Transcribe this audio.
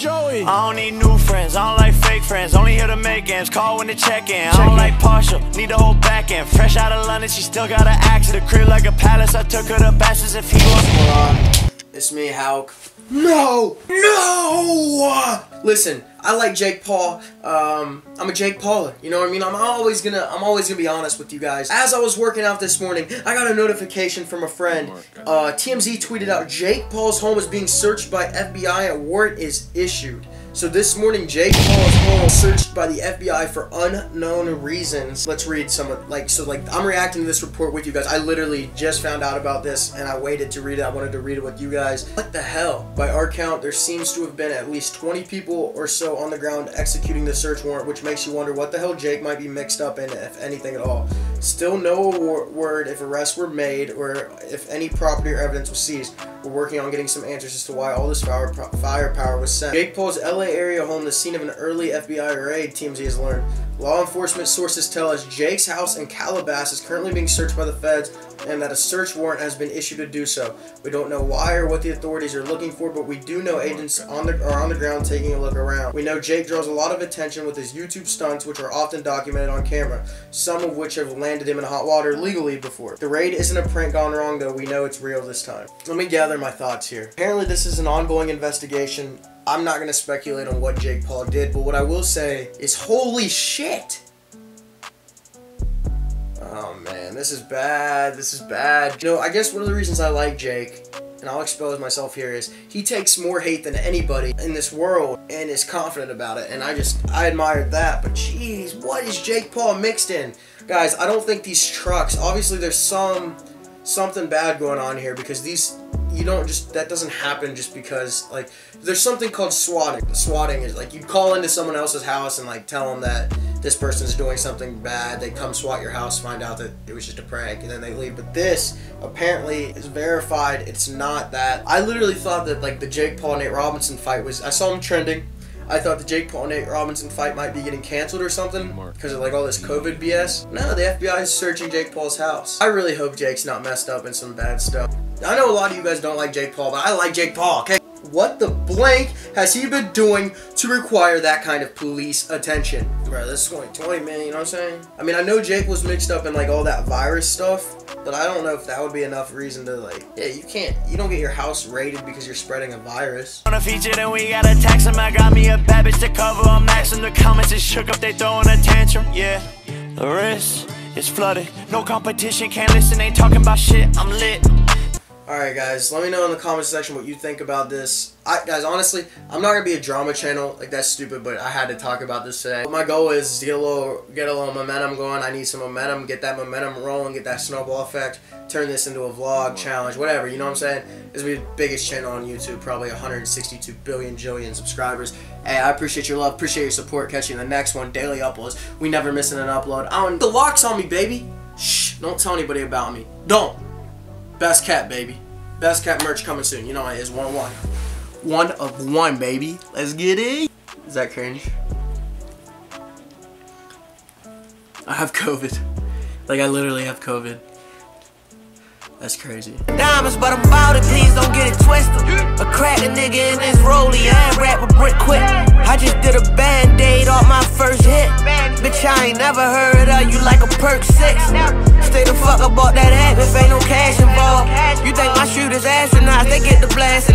Joey. I don't need new friends, I don't like fake friends. Only here to make ends, call when to check in. I don't like partial, need the whole back end. Fresh out of London, she still got an axe. The crib like a palace, I took her to Basses if he was. Hold on, it's me, Hulk. No! No! Listen, I like Jake Paul. I'm a Jake Pauler, you know what I mean? I'm always gonna be honest with you guys. As I was working out this morning, I got a notification from a friend. TMZ tweeted out Jake Paul's home is being searched by FBI. A warrant is issued. So this morning, Jake Paul's home was searched by the FBI for unknown reasons. Let's read some of, I'm reacting to this report with you guys. I literally just found out about this, and I waited to read it. I wanted to read it with you guys. What the hell? By our count, there seems to have been at least 20 people or so on the ground executing the search warrant, which makes you wonder what the hell Jake might be mixed up in, if anything at all. Still no word if arrests were made or if any property or evidence was seized. We're working on getting some answers as to why all this firepower was sent. Jake Paul's LA area home, the scene of an early FBI raid, TMZ has learned. Law enforcement sources tell us Jake's house in Calabasas is currently being searched by the feds and that a search warrant has been issued to do so. We don't know why or what the authorities are looking for, but we do know agents are on the ground taking a look around. We know Jake draws a lot of attention with his YouTube stunts, which are often documented on camera, some of which have landed him in hot water legally before. The raid isn't a prank gone wrong, though. We know it's real this time. Let me gather my thoughts here. Apparently, this is an ongoing investigation. I'm not going to speculate on what Jake Paul did, but what I will say is, holy shit! Oh man, this is bad, this is bad. You know, I guess one of the reasons I like Jake, and I'll expose myself here, is he takes more hate than anybody in this world and is confident about it, and I admired that, but jeez, what is Jake Paul mixed in? Guys, I don't think these trucks, obviously there's something bad going on here, because these, you don't just, that doesn't happen just because, like, there's something called swatting. Swatting is like you call into someone else's house and like tell them that this person's doing something bad. They come swat your house, find out that it was just a prank, and then they leave. But this apparently is verified. It's not that. I literally thought that like the Jake Paul Nate Robinson fight was, I saw him trending. I thought the Jake Paul Nate Robinson fight might be getting canceled or something because of like all this COVID BS. No, the FBI is searching Jake Paul's house. I really hope Jake's not messed up in some bad stuff. I know a lot of you guys don't like Jake Paul, but I like Jake Paul, okay? What the blank has he been doing to require that kind of police attention? Bro, this is only 20, man, you know what I'm saying? I mean, I know Jake was mixed up in like all that virus stuff, but I don't know if that would be enough reason to like, yeah, you don't get your house raided because you're spreading a virus. On a feature, then we gotta tax him. I got me a bad bitch to cover. I'm maxing the comments and shook up, they throwing a tantrum, yeah. The wrist is flooded. No competition, can't listen, ain't talking about shit, I'm lit. Alright guys, let me know in the comment section what you think about this. Guys, honestly, I'm not going to be a drama channel, like that's stupid, but I had to talk about this today. But my goal is to get a little momentum going. I need some momentum, get that momentum rolling, get that snowball effect, turn this into a vlog, challenge, whatever, you know what I'm saying? This will be the biggest channel on YouTube, probably 162 billion jillion subscribers. Hey, I appreciate your love, appreciate your support, catch you in the next one, daily uploads. We never missing an upload. The lock's on me, baby. Shh, don't tell anybody about me. Don't. Best Cat, baby. Best Cat merch coming soon. You know it is 1-1. 1 of 1, baby. Let's get it. Is that cringe? I have COVID. Like, I literally have COVID. That's crazy. Diamonds, but I'm about it. Please don't get it twisted. A crack the nigga in this rollie. I ain't rap a brick quick. I just did a band-aid off my first hit. Bitch, I ain't never heard of you like a perk 6. Stay the fuck about that app if ain't no cash involved. You think my shooters astronauts, they get the blast.